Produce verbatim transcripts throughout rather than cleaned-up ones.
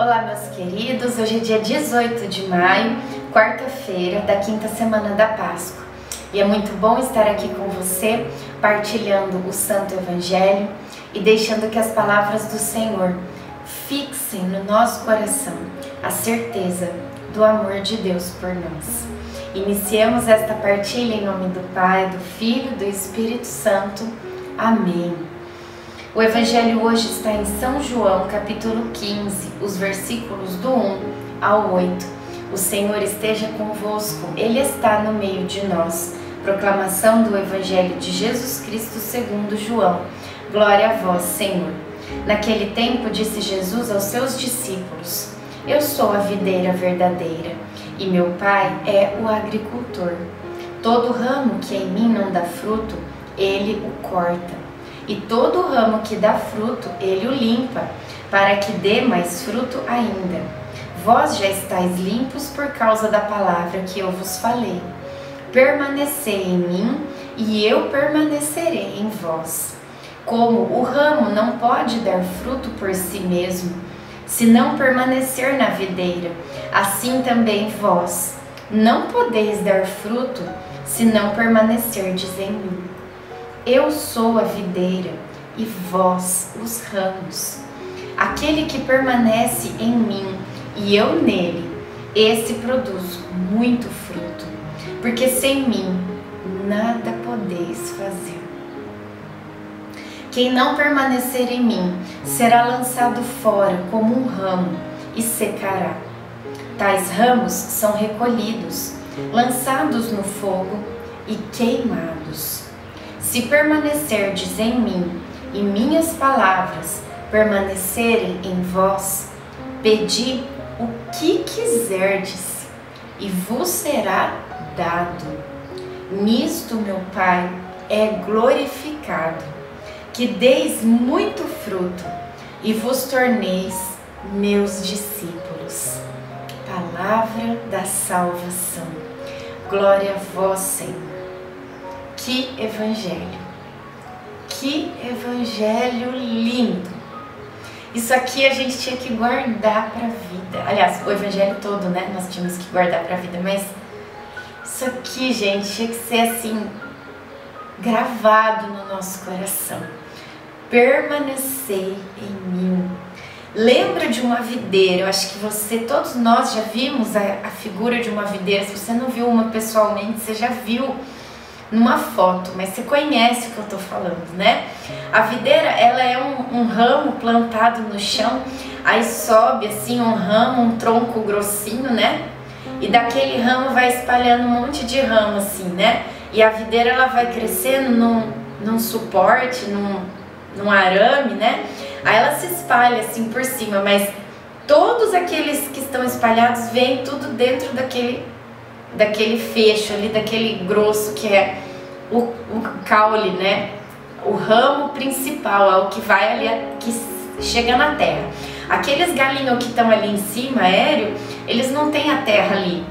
Olá, meus queridos, hoje é dia dezoito de maio, quarta-feira da quinta semana da Páscoa, e é muito bom estar aqui com você, partilhando o Santo Evangelho e deixando que as palavras do Senhor fixem no nosso coração a certeza do amor de Deus por nós. Iniciemos esta partilha em nome do Pai, do Filho e do Espírito Santo. Amém. O Evangelho hoje está em São João, capítulo quinze, os versículos do um ao oito. O Senhor esteja convosco, Ele está no meio de nós. Proclamação do Evangelho de Jesus Cristo segundo João. Glória a vós, Senhor. Naquele tempo disse Jesus aos seus discípulos: Eu sou a videira verdadeira, e meu Pai é o agricultor. Todo ramo que em mim não dá fruto, Ele o corta. E todo ramo que dá fruto, ele o limpa, para que dê mais fruto ainda. Vós já estáis limpos por causa da palavra que eu vos falei. Permanecei em mim, e eu permanecerei em vós. Como o ramo não pode dar fruto por si mesmo, se não permanecer na videira, assim também vós não podeis dar fruto, se não permanecerdes em mim. Eu sou a videira e vós os ramos. Aquele que permanece em mim e eu nele, esse produz muito fruto, porque sem mim nada podeis fazer. Quem não permanecer em mim será lançado fora como um ramo e secará. Tais ramos são recolhidos, lançados no fogo e queimados. Se permanecerdes em mim e minhas palavras permanecerem em vós, pedi o que quiserdes e vos será dado. Nisto meu Pai é glorificado, que deis muito fruto e vos torneis meus discípulos. Palavra da salvação. Glória a vós, Senhor. Que evangelho, que evangelho lindo! Isso aqui a gente tinha que guardar para a vida. Aliás, o evangelho todo, né? Nós tínhamos que guardar para a vida, mas isso aqui, gente, tinha que ser assim, gravado no nosso coração. Permanecei em mim. Lembra de uma videira? Eu acho que você, todos nós já vimos a, a figura de uma videira. Se você não viu uma pessoalmente, você já viu numa foto, mas você conhece o que eu tô falando, né? A videira, ela é um, um ramo plantado no chão, aí sobe assim um ramo, um tronco grossinho, né? E daquele ramo vai espalhando um monte de ramo assim, né? E a videira, ela vai crescendo num, num suporte, num, num arame, né? Aí ela se espalha assim por cima, mas todos aqueles que estão espalhados vêm tudo dentro daquele daquele fecho ali, daquele grosso que é o, o caule, né? O ramo principal, é o que vai ali, que chega na terra. Aqueles galinhos que estão ali em cima, aéreo, eles não têm a terra ali.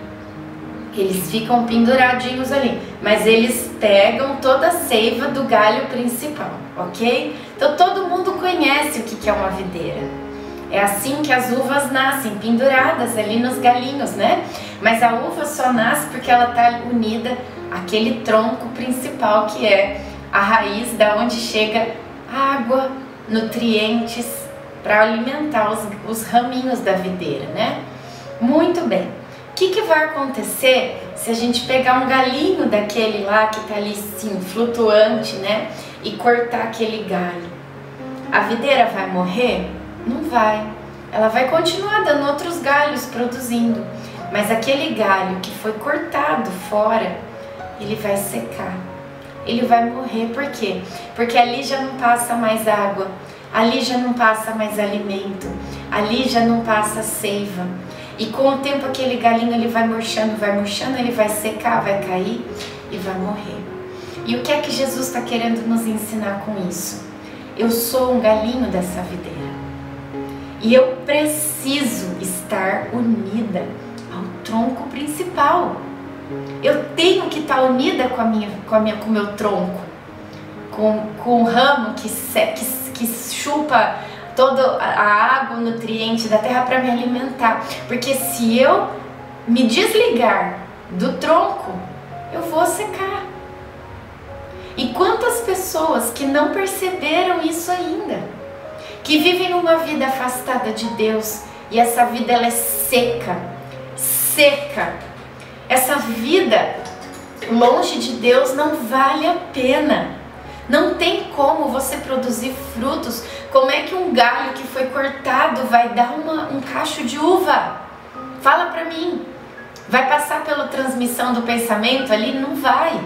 Eles ficam penduradinhos ali, mas eles pegam toda a seiva do galho principal, ok? Então todo mundo conhece o que é uma videira. É assim que as uvas nascem, penduradas ali nos galinhos, né? Mas a uva só nasce porque ela está unida àquele tronco principal, que é a raiz, da onde chega água, nutrientes para alimentar os, os raminhos da videira, né? Muito bem. O que, que vai acontecer se a gente pegar um galinho daquele lá que está ali, sim, flutuante, né? E cortar aquele galho? A videira vai morrer? Não vai. Ela vai continuar dando outros galhos, produzindo. Mas aquele galho que foi cortado fora, ele vai secar. Ele vai morrer. Por quê? Porque ali já não passa mais água. Ali já não passa mais alimento. Ali já não passa seiva. E com o tempo aquele galinho, ele vai murchando, vai murchando, ele vai secar, vai cair e vai morrer. E o que é que Jesus está querendo nos ensinar com isso? Eu sou um galinho dessa videira. E eu preciso estar unida ao tronco principal. Eu tenho que estar unida com a minha, com a minha, com o meu tronco, com, com o ramo que, se, que, que chupa toda a água, o nutriente da terra para me alimentar. Porque se eu me desligar do tronco, eu vou secar. E quantas pessoas que não perceberam isso ainda, que vivem numa vida afastada de Deus, e essa vida ela é seca, seca. Essa vida longe de Deus não vale a pena. Não tem como você produzir frutos. Como é que um galho que foi cortado vai dar uma, um cacho de uva? Fala pra mim. Vai passar pela transmissão do pensamento ali? Não vai.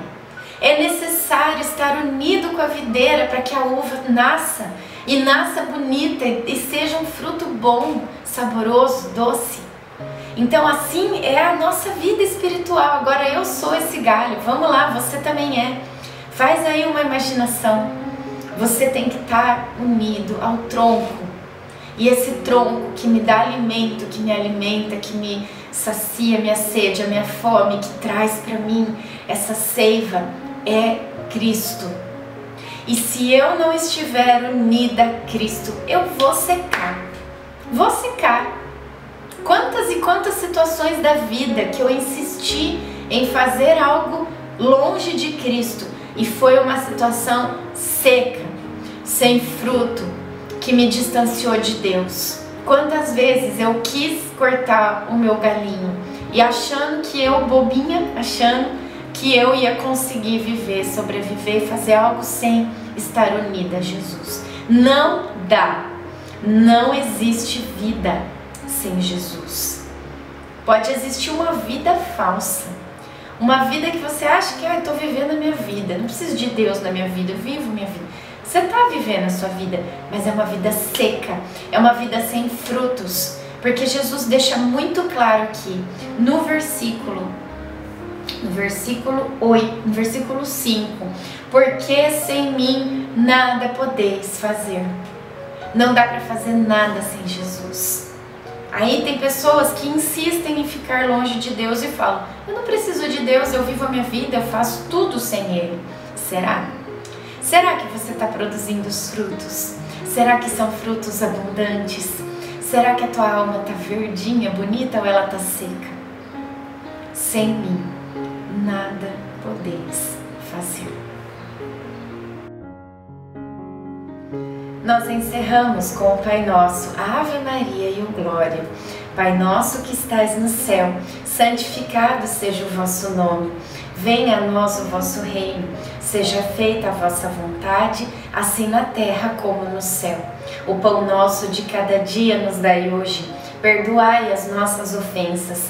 É necessário estar unido com a videira para que a uva nasça. E nasça bonita e seja um fruto bom, saboroso, doce. Então assim é a nossa vida espiritual. Agora eu sou esse galho. Vamos lá, você também é. Faz aí uma imaginação. Você tem que estar unido ao tronco. E esse tronco que me dá alimento, que me alimenta, que me sacia a minha sede, a minha fome, que traz para mim essa seiva, é Cristo. E se eu não estiver unida a Cristo, eu vou secar. Vou secar. Quantas e quantas situações da vida que eu insisti em fazer algo longe de Cristo e foi uma situação seca, sem fruto, que me distanciou de Deus. Quantas vezes eu quis cortar o meu galinho e achando que eu, bobinha, achando que eu ia conseguir viver, sobreviver e fazer algo sem estar unida a Jesus. Não dá. Não existe vida sem Jesus. Pode existir uma vida falsa. Uma vida que você acha que ah, eu tô vivendo a minha vida, não preciso de Deus na minha vida, eu vivo minha vida. Você está vivendo a sua vida, mas é uma vida seca, é uma vida sem frutos. Porque Jesus deixa muito claro aqui, no versículo, no versículo oito, no versículo cinco. Porque sem mim nada podeis fazer. Não dá para fazer nada sem Jesus. Aí tem pessoas que insistem em ficar longe de Deus e falam, eu não preciso de Deus, eu vivo a minha vida, eu faço tudo sem Ele. Será? Será que você está produzindo os frutos? Será que são frutos abundantes? Será que a tua alma está verdinha, bonita ou ela está seca? Sem mim, nada podeis fazer. Nós encerramos com o Pai Nosso, a Ave Maria e o Glória. Pai nosso que estais no céu, santificado seja o vosso nome. Venha a nós o vosso reino, seja feita a vossa vontade, assim na terra como no céu. O pão nosso de cada dia nos dai hoje, perdoai as nossas ofensas,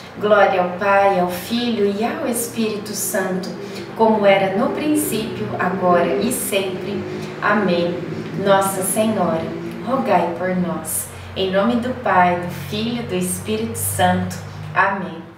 Glória ao Pai, ao Filho e ao Espírito Santo, como era no princípio, agora e sempre. Amém. Nossa Senhora, rogai por nós. Em nome do Pai, do Filho e do Espírito Santo. Amém.